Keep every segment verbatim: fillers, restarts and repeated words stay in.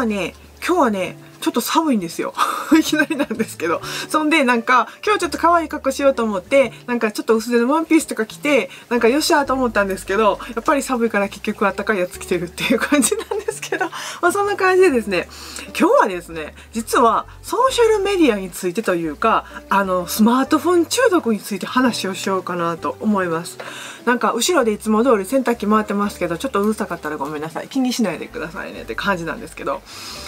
はね、今日はね、ちょっと寒いんですよ。いきなりなんですけど。そんでなんか、今日ちょっと可愛い格好しようと思って、なんかちょっと薄手のワンピースとか着て、なんかよっしゃーと思ったんですけど、やっぱり寒いから結局あったかいやつ着てるっていう感じなんですけど、まあそんな感じでですね、今日はですね、実はソーシャルメディアについてというか、あの、スマートフォン中毒について話をしようかなと思います。なんか後ろでいつも通り洗濯機回ってますけど、ちょっとうるさかったらごめんなさい。気にしないでくださいねって感じなんですけど、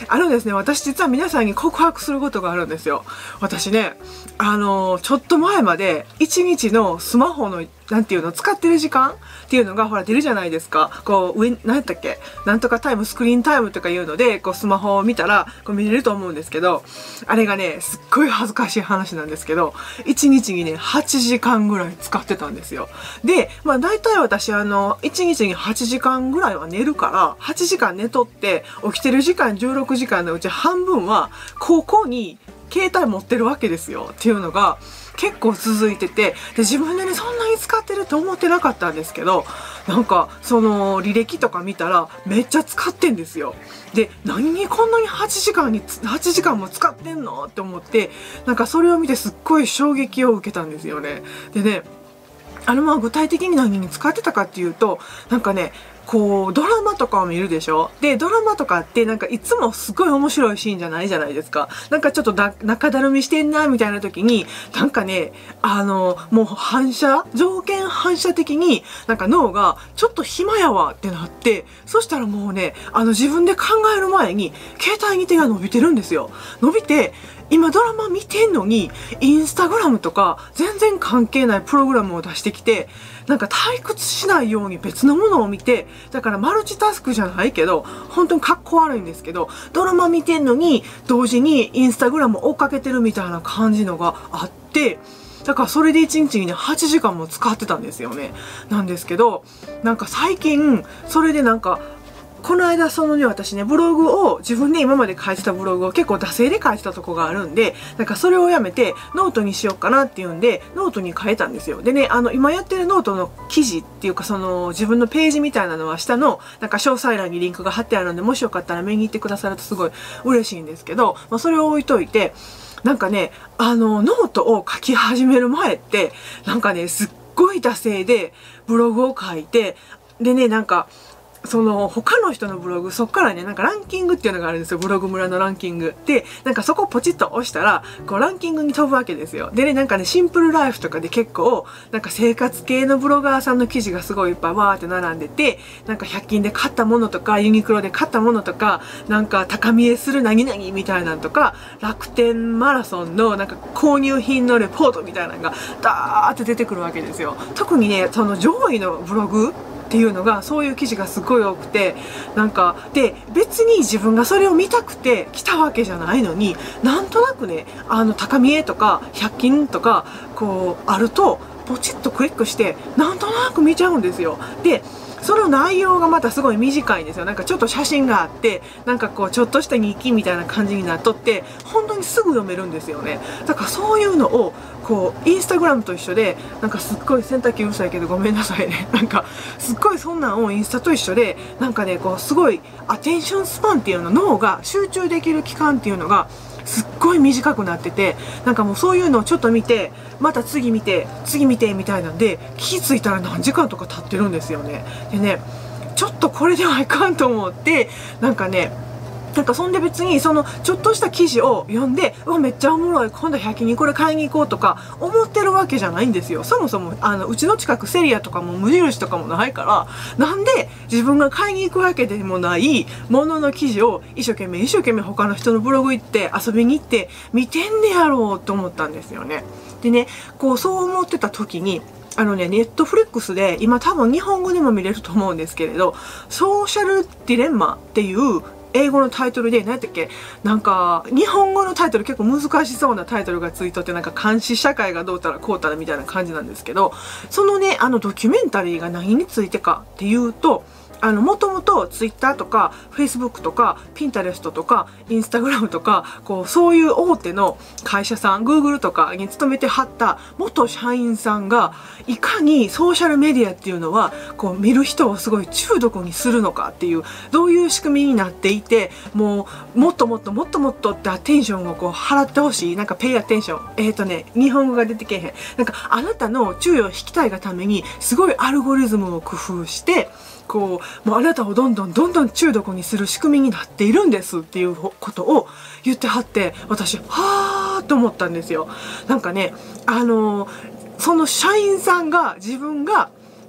あのですね、私実は皆さんに告白することがあるんですよ。私ね、あのー、ちょっと前までいちにちのスマホのなんていうの使ってる時間っていうのがほら出るじゃないですか。こう上、何やったっけ、なんとかタイム、スクリーンタイムとかいうので、こうスマホを見たらこう見れると思うんですけど、あれがね、すっごい恥ずかしい話なんですけど、いちにちにねはちじかんぐらい使ってたんですよ。で、まあ大体私あのいちにちにはちじかんぐらいは寝るから、はちじかん寝とって起きてる時間じゅうろくじかんのうち半分はここに携帯持ってるわけですよっていうのが結構続いてて、で自分でねそんなに使ってると思ってなかったんですけど、なんかその履歴とか見たらめっちゃ使ってんですよ。で、何にこんなにはちじかんにはちじかんも使ってんのって思って、なんかそれを見てすっごい衝撃を受けたんですよね。でね、あのまあ具体的に何に使ってたかっていうと、なんかね、こうドラマとかを見るでしょ。でドラマとかってなんかいつもすごい面白いシーンじゃないじゃないですか。なんかちょっとだ中だるみしてんなみたいな時に、なんかね、あのもう反射、条件反射的になんか脳がちょっと暇やわってなって、そしたらもうね、あの自分で考える前に携帯に手が伸びてるんですよ。伸びて、今ドラマ見てんのにインスタグラムとか全然関係ないプログラムを出してきて、なんか退屈しないように別のものを見て、だからマルチタスクじゃないけど、本当にかっこ悪いんですけど、ドラマ見てんのに同時にインスタグラム追っかけてるみたいな感じのがあって、だからそれでいちにちにねはちじかんも使ってたんですよね。なんですけど、なんか最近それでなんかこの間そのね、私ね、ブログを、自分で今まで書いてたブログを結構惰性で書いてたとこがあるんで、なんかそれをやめてノートにしようかなっていうんで、ノートに変えたんですよ。でね、あの今やってるノートの記事っていうか、その自分のページみたいなのは下のなんか詳細欄にリンクが貼ってあるんで、もしよかったら目に行ってくださるとすごい嬉しいんですけど、まあそれを置いといて、なんかね、あのノートを書き始める前って、なんかね、すっごい惰性でブログを書いて、でね、なんか、その他の人のブログ、そっからね、なんかランキングっていうのがあるんですよ。ブログ村のランキングで、なんかそこをポチッと押したらこうランキングに飛ぶわけですよ。でね、なんかね、シンプルライフとかで結構なんか生活系のブロガーさんの記事がすごいいっぱいわーって並んでて、なんかひゃく均で買ったものとか、ユニクロで買ったものとか、なんか高見えする何々みたいなんとか、楽天マラソンのなんか購入品のレポートみたいなのがダーって出てくるわけですよ。特にね、その上位のブログっていうのがそういう記事がすごい多くて、なんかで別に自分がそれを見たくて来たわけじゃないのに、なんとなくね、あの高見えとかひゃく均とかこうあるとポチッとクリックしてなんとなく見ちゃうんですよ。でその内容がまたすごい短いんですよ。なんかちょっと写真があって、なんかこうちょっとした日記みたいな感じになっとって、本当にすぐ読めるんですよね。だからそういうのをこうインスタグラムと一緒で、なんかすっごい洗濯機うるさいけどごめんなさいね、なんかすっごいそんなんをインスタと一緒で、なんかね、こうすごいアテンションスパンっていうの、脳が集中できる期間っていうのがすっごい短くなってて、なんかもうそういうのをちょっと見て、また次見て、次見てみたいなんで、気づいたら何時間とか経ってるんですよね。でね、ちょっとこれではいかんと思って、なんかね、なんかそんで別にそのちょっとした記事を読んで、うわめっちゃおもろい、今度ひゃく均にこれ買いに行こうとか思ってるわけじゃないんですよ。そもそもあのうちの近くセリアとかも無印とかもないから、なんで自分が買いに行くわけでもないものの記事を一生懸命一生懸命他の人のブログ行って遊びに行って見てんねやろうと思ったんですよね。でね、こうそう思ってた時に、あのね、ネットフリックスで今多分日本語でも見れると思うんですけれど、ソーシャルディレンマっていう英語のタイトルで、何やったっけ、なんか日本語のタイトル結構難しそうなタイトルがついとって、なんか監視社会がどうたらこうたらみたいな感じなんですけど、そのね、あのドキュメンタリーが何についてかっていうと、あのもともとツイッターとかフェイスブックとかピンタレストとかインスタグラムとかこうそういう大手の会社さん、グーグルとかに勤めてはった元社員さんがいかにソーシャルメディアっていうのはこう見る人をすごい中毒にするのかっていう、どういう仕組みになっていて、もうもっともっともっともっとってアテンションをこう払ってほしい、なんかペイアテンション、えっとね日本語が出てけえへん、なんかあなたの注意を引きたいがためにすごいアルゴリズムを工夫して。こうもうあなたをどんどんどんどん中毒にする仕組みになっているんですっていうことを言ってはって、私はーと思ったんですよ。なんかね、あのー、その社員さんが自分が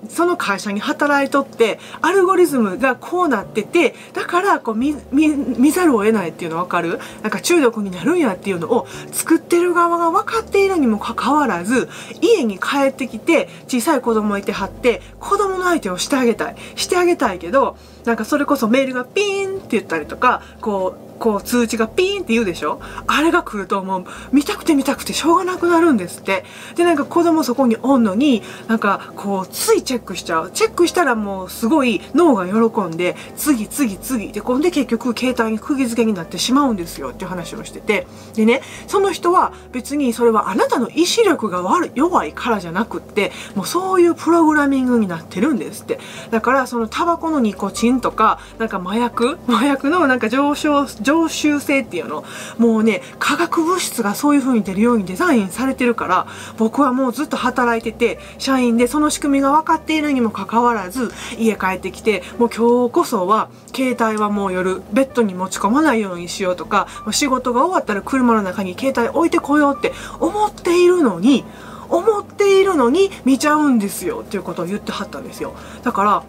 その会社に働いとってアルゴリズムがこうなってて、だからこう 見, 見, 見ざるを得ないっていうの分かる、なんか中毒になるんやっていうのを作ってる側が分かっているにもかかわらず、家に帰ってきて小さい子供いてはって子供の相手をしてあげたいしてあげたいけど、なんかそれこそメールがピーンって言ったりとかこう。こう通知がピーンって言うでしょ、あれが来るともう見たくて見たくてしょうがなくなるんですって。でなんか子供そこにおんのになんかこうついチェックしちゃう、チェックしたらもうすごい脳が喜んで次次次で、こんで結局携帯に釘付けになってしまうんですよっていう話をしてて、でねその人は別にそれはあなたの意志力が悪い弱いからじゃなくって、もうそういうプログラミングになってるんですって。だからそのタバコのニコチンとかなんか麻薬麻薬のなんか上昇常習性っていうの、もうね化学物質がそういう風に出るようにデザインされてるから、僕はもうずっと働いてて社員でその仕組みが分かっているにもかかわらず、家帰ってきてもう今日こそは携帯はもう夜ベッドに持ち込まないようにしようとか、仕事が終わったら車の中に携帯置いてこようって思っているのに思っているのに見ちゃうんですよっていうことを言ってはったんですよ。だか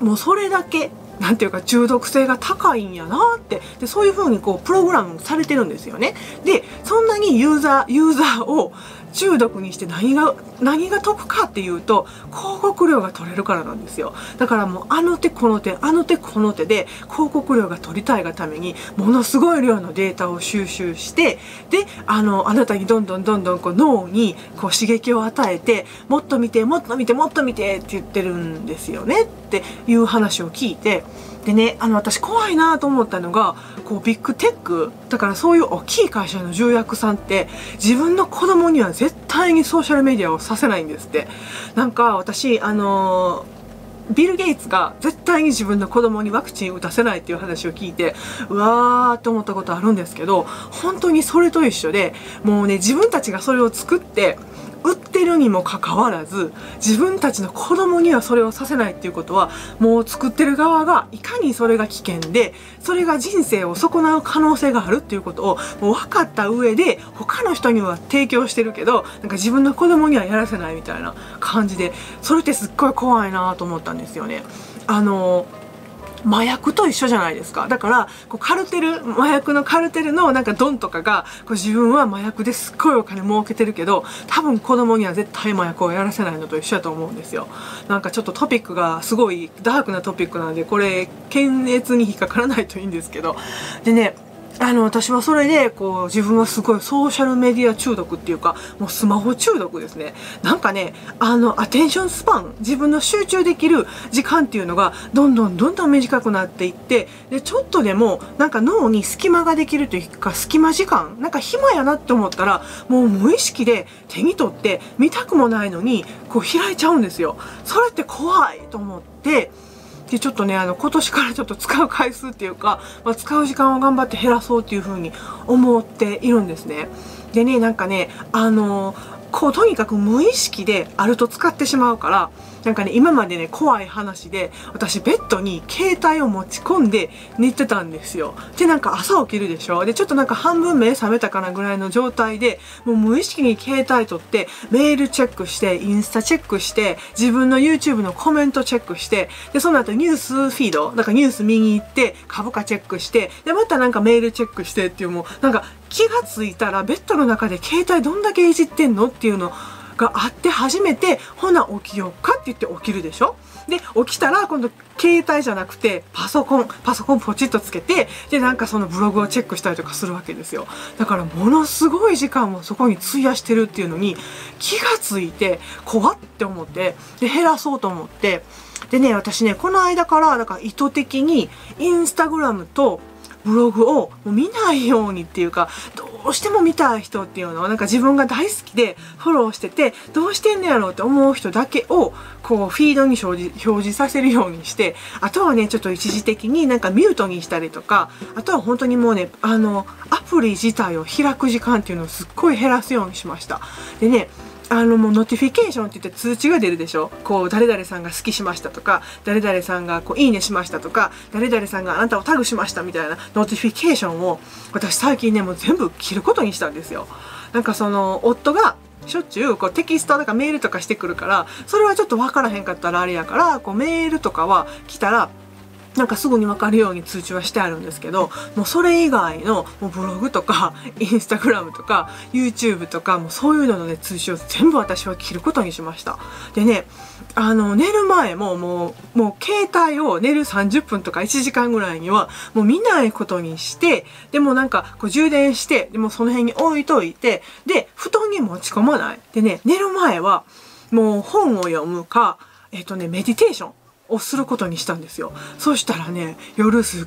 らもうそれだけなんていうか中毒性が高いんやなって。でそういう風にこうプログラムされてるんですよね。でそんなにユーザーユーザーを中毒にして何が何が得かっていうと、広告料が取れるからなんですよ。だからもうあの手この手あの手この手で広告料が取りたいがためにものすごい量のデータを収集して、であのあなたにどんどんどんどんこう脳にこう刺激を与えて、もっと見てもっと見てもっと見てって言ってるんですよねっていう話を聞いて。でね、あの私怖いなと思ったのがこうビッグテックだから、そういう大きい会社の重役さんって自分の子供には絶対にソーシャルメディアをさせないんですって。なんか私あのービル・ゲイツが絶対に自分の子供にワクチン打たせないっていう話を聞いて、うわーって思ったことあるんですけど、本当にそれと一緒で、もうね自分たちがそれを作って売ってるにもかかわらず自分たちの子供にはそれをさせないっていうことは、もう作ってる側がいかにそれが危険でそれが人生を損なう可能性があるっていうことをもう分かった上で他の人には提供してるけど、なんか自分の子供にはやらせないみたいな感じで、それってすっごい怖いなと思ったんですですよね。あの麻薬と一緒じゃないですか。だからこうカルテル麻薬のカルテルのなんかドンとかがこう自分は麻薬ですっごいお金儲けてるけど、多分子供には絶対麻薬をやらせないのと一緒だと思うんですよ。なんかちょっとトピックがすごいダークなトピックなんで、これ検閲に引っかからないといいんですけど。でねあの私はそれでこう自分はすごいソーシャルメディア中毒っていうか、もうスマホ中毒ですね。なんかねあのアテンションスパン、自分の集中できる時間っていうのがどんどんどんどん短くなっていって、でちょっとでもなんか脳に隙間ができるというか隙間時間、なんか暇やなって思ったらもう無意識で手に取って見たくもないのにこう開いちゃうんですよ。それって怖いと思って。でちょっとねあの今年からちょっと使う回数っていうか、まあ、使う時間を頑張って減らそうっていう風に思っているんですね。でねなんかねあのこうとにかく無意識であると使ってしまうから、なんかね今までね怖い話で私ベッドに携帯を持ち込んで寝てたんですよ。でなんか朝起きるでしょ、でちょっとなんか半分目覚めたかなぐらいの状態でもう無意識に携帯取ってメールチェックしてインスタチェックして自分の ユーチューブ のコメントチェックして、でその後ニュースフィードだからニュース見に行って株価チェックして、でまたなんかメールチェックしてっていう、もうなんか気がついたらベッドの中で携帯どんだけいじってんのっていうのがあって初めてほな起きようかって言って起きるでしょ。で起きたら今度携帯じゃなくてパソコンパソコンポチッとつけて、でなんかそのブログをチェックしたりとかするわけですよ。だからものすごい時間をそこに費やしてるっていうのに気がついて怖って思って、で減らそうと思って。でね、私ね、この間から、だから意図的に、インスタグラムとブログを見ないようにっていうか、どうしても見たい人っていうのは、なんか自分が大好きでフォローしてて、どうしてんのやろうって思う人だけを、こう、フィードに表示、表示させるようにして、あとはね、ちょっと一時的になんかミュートにしたりとか、あとは本当にもうね、あの、アプリ自体を開く時間っていうのをすっごい減らすようにしました。でね、あのもうノティフィケーションって言って通知が出るでしょ。こう誰々さんが好きしましたとか、誰々さんがこういいねしましたとか、誰々さんがあなたをタグしましたみたいなノティフィケーションを私最近ね、もう全部切ることにしたんですよ。なんかその夫がしょっちゅうこうテキストとかメールとかしてくるから、それはちょっと分からへんかったらあれやから、こうメールとかは来たらなんかすぐに分かるように通知はしてあるんですけど、もうそれ以外のもうブログとかインスタグラムとか ユーチューブ とか、もうそういうのの、ね、通知を全部私は切ることにしました。でね、あの寝る前ももう、もう携帯を寝るさんじゅっぷんとかいちじかんぐらいにはもう見ないことにして、でもなんかこう充電して、でもその辺に置いといて、で布団に持ち込まない。でね、寝る前はもう本を読むか、えっとねメディテーションをすることにしたんですよ。そしたらね、夜すっ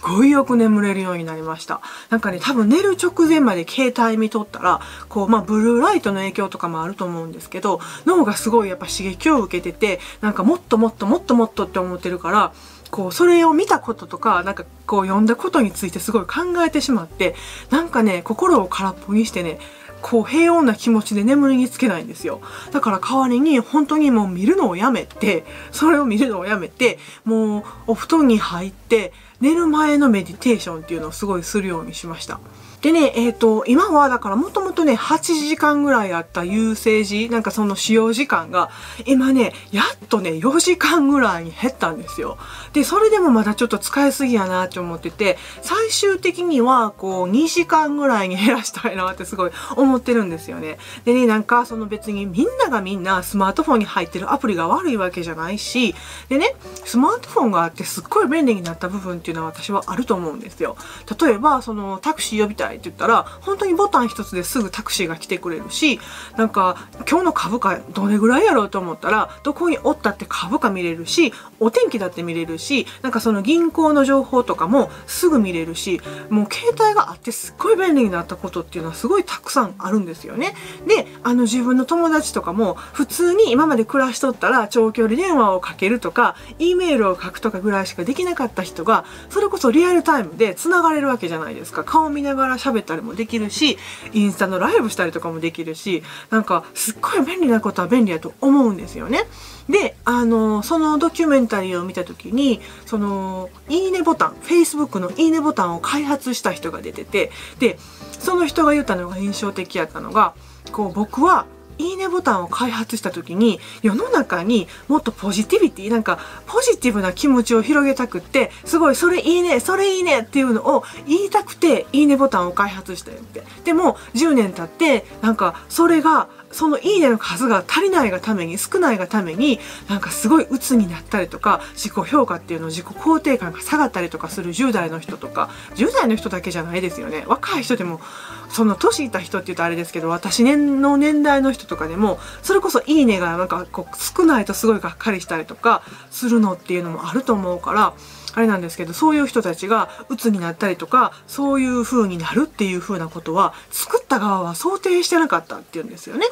ごいよく眠れるようになりました。なんかね、多分寝る直前まで携帯見とったら、こう、まあ、ブルーライトの影響とかもあると思うんですけど、脳がすごいやっぱ刺激を受けてて、なんかもっともっともっともっとって思ってるから、こう、それを見たこととか、なんかこう、読んだことについてすごい考えてしまって、なんかね、心を空っぽにしてね、こう平穏な気持ちで眠りにつけないんですよ。だから代わりに本当にもう見るのをやめて、それを見るのをやめて、もうお布団に入って寝る前のメディテーションっていうのをすごいするようにしました。でね、えっと、今はだからもともとね、はちじかんぐらいあったユーセージ、なんかその使用時間が、今ね、やっとね、よじかんぐらいに減ったんですよ。で、それでもまだちょっと使いすぎやなって思ってて、最終的にはこう、にじかんぐらいに減らしたいなってすごい思ってるんですよね。でね、なんかその別にみんながみんなスマートフォンに入ってるアプリが悪いわけじゃないし、でね、スマートフォンがあってすっごい便利になった部分っていうのは私はあると思うんですよ。例えば、そのタクシー呼びたいって言ったら、本当にボタン一つですぐタクシーが来てくれるし、なんか今日の株価どれぐらいやろうと思ったら、どこにおったって株価見れるし、お天気だって見れるし、なんかその銀行の情報とかもすぐ見れるし、もう携帯があってすっごい便利になったことっていうのはすごいたくさんあるんですよね。で、あの自分の友達とかも普通に今まで暮らしとったら長距離電話をかけるとか、Eメールを書くとかぐらいしかできなかった人が、それこそリアルタイムで繋がれるわけじゃないですか。顔見ながら喋ったりもできるし、インスタのライブしたりとかもできるし、なんかすっごい便利なことは便利だと思うんですよね。で、あの、そのドキュメンタリーを見たときに、その、いいねボタン、フェイスブック のいいねボタンを開発した人が出てて、で、その人が言ったのが印象的やったのが、こう、僕は、いいねボタンを開発した時に、世の中にもっとポジティビティ、なんかポジティブな気持ちを広げたくって、すごいそれいいね、それいいねっていうのを言いたくていいねボタンを開発したよって。でもじゅうねん経って、なんかそれがそのいいねの数が足りないがために、少ないがために、なんかすごい鬱になったりとか、自己評価っていうの、自己肯定感が下がったりとかするじゅう代の人とか、じゅう代の人だけじゃないですよね。若い人でも、その年いった人って言うとあれですけど、私の年代の人とかでも、それこそいいねがなんかこう少ないとすごいがっかりしたりとかするのっていうのもあると思うから、あれなんですけど、そういう人たちが鬱になったりとか、そういう風になるっていう風なことは、作った側は想定してなかったっていうんですよね。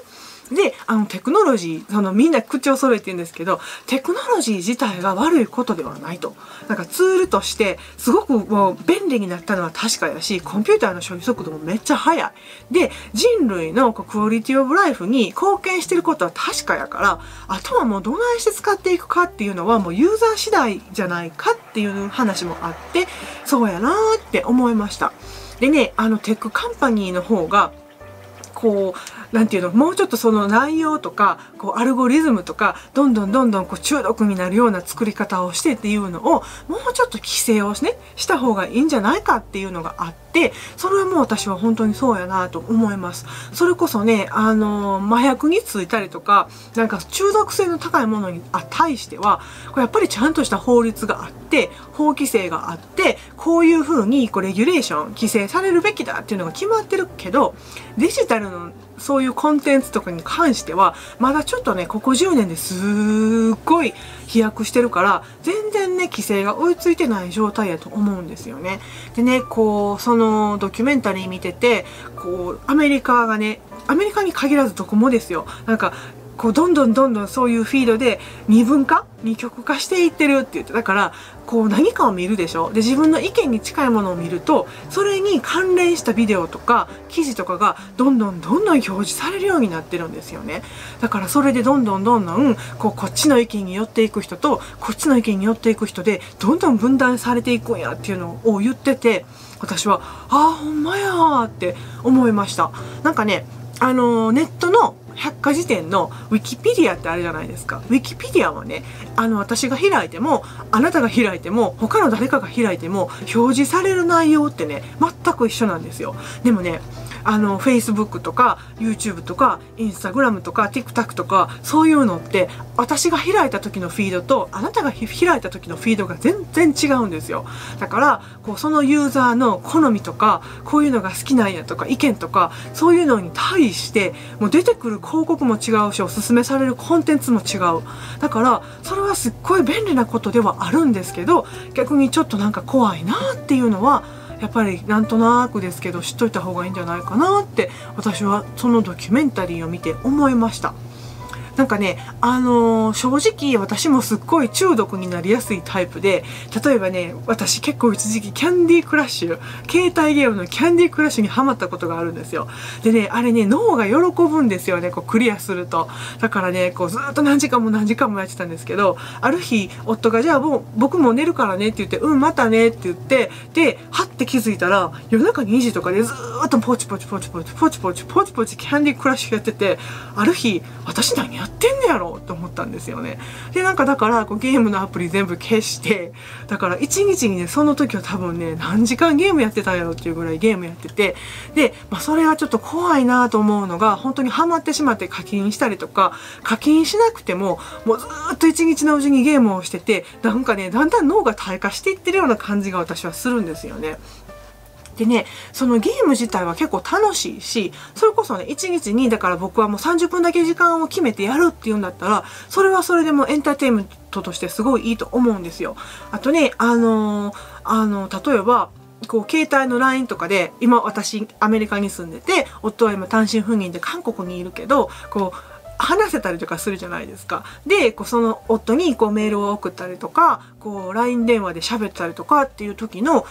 で、あの、テクノロジー、その、みんな口を揃えて言うんですけど、テクノロジー自体が悪いことではないと。なんかツールとして、すごくもう便利になったのは確かやし、コンピューターの処理速度もめっちゃ速い。で、人類のクオリティオブライフに貢献してることは確かやから、あとはもうどないして使っていくかっていうのは、もうユーザー次第じゃないかっていう話もあって、そうやなーって思いました。でね、あの、テックカンパニーの方が、こう、なんていうの、もうちょっとその内容とか、こう、アルゴリズムとか、どんどんどんどんこう中毒になるような作り方をしてっていうのを、もうちょっと規制をね、した方がいいんじゃないかっていうのがあって、って、それはもう私は本当にそうやなと思います。それこそね、あのー、麻薬についたりとか、なんか中毒性の高いものに対しては、これやっぱりちゃんとした法律があって、法規制があって、こういう風にこうレギュレーション、規制されるべきだっていうのが決まってるけど、デジタルのそういうコンテンツとかに関しては、まだちょっとね、ここじゅうねんですっごい飛躍してるから、全然ね、規制が追いついてない状態やと思うんですよね。でね、こう、そのドキュメンタリー見てて、こう、アメリカがね、アメリカに限らずどこもですよ。なんか、こう、どんどんどんどんそういうフィードで二分化?二極化していってるって言って、だから、こう何かを見るでしょ?で、自分の意見に近いものを見ると、それに関連したビデオとか記事とかがどんどんどんどん表示されるようになってるんですよね。だからそれでどんどんどんどん、こうこっちの意見に寄っていく人と、こっちの意見に寄っていく人で、どんどん分断されていくんやっていうのを言ってて、私は、あーほんまやーって思いました。なんかね、あのー、ネットの百科事典のウィキペディアってあれじゃないですか。ウィキペディアはね、あの私が開いても、あなたが開いても、他の誰かが開いても、表示される内容ってね、全く一緒なんですよ。でもね、あの、Facebook とか、YouTube とか、Instagram とか、TikTok とか、そういうのって、私が開いた時のフィードと、あなたが開いた時のフィードが全然違うんですよ。だから、こう、そのユーザーの好みとか、こういうのが好きなんやとか、意見とか、そういうのに対して、もう出てくる広告も違うし、おすすめされるコンテンツも違う。だから、それはすっごい便利なことではあるんですけど、逆にちょっとなんか怖いなっていうのは、やっぱりなんとなくですけど知っといた方がいいんじゃないかなって私はそのドキュメンタリーを見て思いました。なんかね、あのー、正直私もすっごい中毒になりやすいタイプで、例えばね、私結構一時期キャンディークラッシュ、携帯ゲームのキャンディークラッシュにハマったことがあるんですよ。でね、あれね、脳が喜ぶんですよね、こうクリアすると。だからね、こうずっと何時間も何時間もやってたんですけど、ある日、夫がじゃあもう僕も寝るからねって言って、うん、またねって言って、で、はって気づいたら、夜中にじとかでずーっとポチポチポチポチポチポチポチポチキャンディークラッシュやってて、ある日、私何ややってんねやろと思ったんですよね。で、なんかだからこうゲームのアプリ全部消して、だから一日にね、その時は多分ね、何時間ゲームやってたやろっていうぐらいゲームやってて、で、まあそれはちょっと怖いなと思うのが、本当にハマってしまって課金したりとか、課金しなくても、もうずーっと一日のうちにゲームをしてて、なんかね、だんだん脳が退化していってるような感じが私はするんですよね。でね、そのゲーム自体は結構楽しいし、それこそね、いちにちに、だから僕はもうさんじゅっぷんだけ時間を決めてやるっていうんだったら、それはそれでもエンターテインメントとしてすごいいいと思うんですよ。あとね、あのー、あのー、例えば、こう、携帯の ライン とかで、今私、アメリカに住んでて、夫は今単身赴任で韓国にいるけど、こう、話せたりとかするじゃないですか。で、こうその夫にこうメールを送ったりとか、こう、ライン 電話で喋ったりとかっていう時の、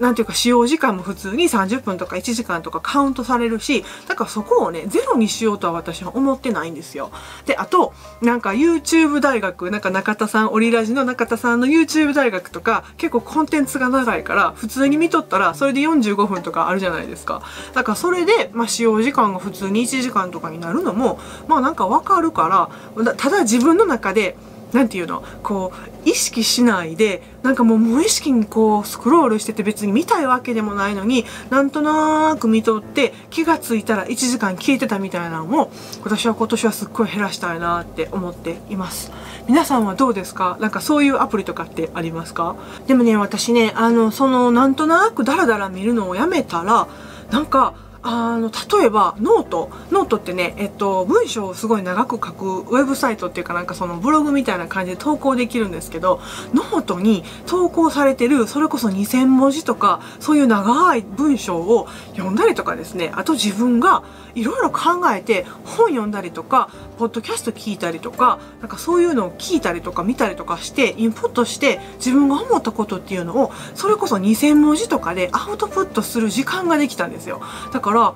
なんていうか使用時間も普通にさんじゅっぷんとかいちじかんとかカウントされるし、だからそこをね、ゼロにしようとは私は思ってないんですよ。で、あと、なんか YouTube 大学、なんか中田さん、オリラジの中田さんの YouTube 大学とか、結構コンテンツが長いから、普通に見とったら、それでよんじゅうごふんとかあるじゃないですか。だからそれで、まあ使用時間が普通にいちじかんとかになるのも、まあなんかわかるから、ただ自分の中で、なんていうの、こう、意識しないで、なんかもう無意識にこう、スクロールしてて別に見たいわけでもないのに、なんとなーく見とって、気がついたらいちじかん消えてたみたいなのも、私は今年はすっごい減らしたいなーって思っています。皆さんはどうですか?なんかそういうアプリとかってありますか?でもね、私ね、あの、その、なんとなくダラダラ見るのをやめたら、なんか、あの、例えば、ノート。ノートってね、えっと、文章をすごい長く書くウェブサイトっていうかなんかそのブログみたいな感じで投稿できるんですけど、ノートに投稿されてる、それこそにせんもじとか、そういう長い文章を読んだりとかですね、あと自分がいろいろ考えて本読んだりとか、ポッドキャスト聞いたりとか、なんかそういうのを聞いたりとか見たりとかして、インプットして自分が思ったことっていうのを、それこそにせんもじとかでアウトプットする時間ができたんですよ。だからだから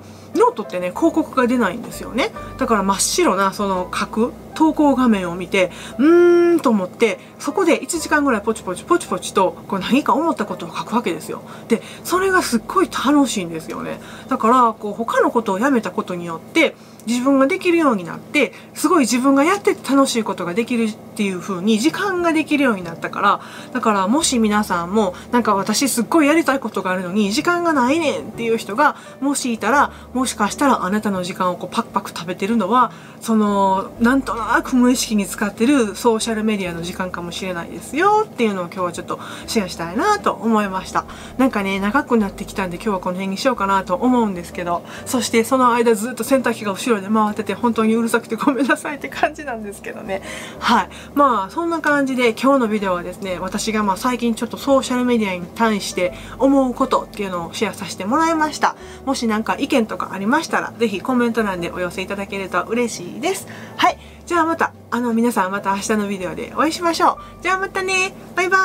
ノートってね、広告が出ないんですよね。だから真っ白なその書く投稿画面を見て、うーんと思って、そこでいちじかんぐらいポチポチポチポチと、こう何か思ったことを書くわけですよ。で、それがすっごい楽しいんですよね。だから、こう他のことをやめたことによって、自分ができるようになって、すごい自分がやってて楽しいことができるっていう風に時間ができるようになったから、だからもし皆さんも、なんか私すっごいやりたいことがあるのに時間がないねんっていう人が、もしいたら、もしかしたらあなたの時間をこうパクパク食べてるのは、その、なんとなく無意識に使ってるソーシャルメディアの時間かもしれないですよっていうのを今日はちょっとシェアしたいなと思いました。なんかね、長くなってきたんで今日はこの辺にしようかなと思うんですけど、そしてその間ずっと洗濯機が後ろで回ってて本当にうるさくてごめんなさいって感じなんですけどね。はい。まあそんな感じで今日のビデオはですね、私がまあ最近ちょっとソーシャルメディアに対して思うことっていうのをシェアさせてもらいました。もしなんか意見とかありましたらぜひコメント欄でお寄せいただけると嬉しいです。はい。じゃあまた、あの皆さんまた明日のビデオでお会いしましょう。じゃあまたね。バイバ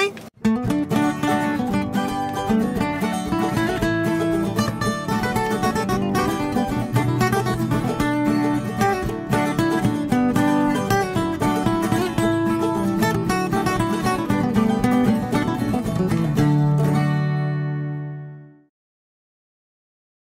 ーイ。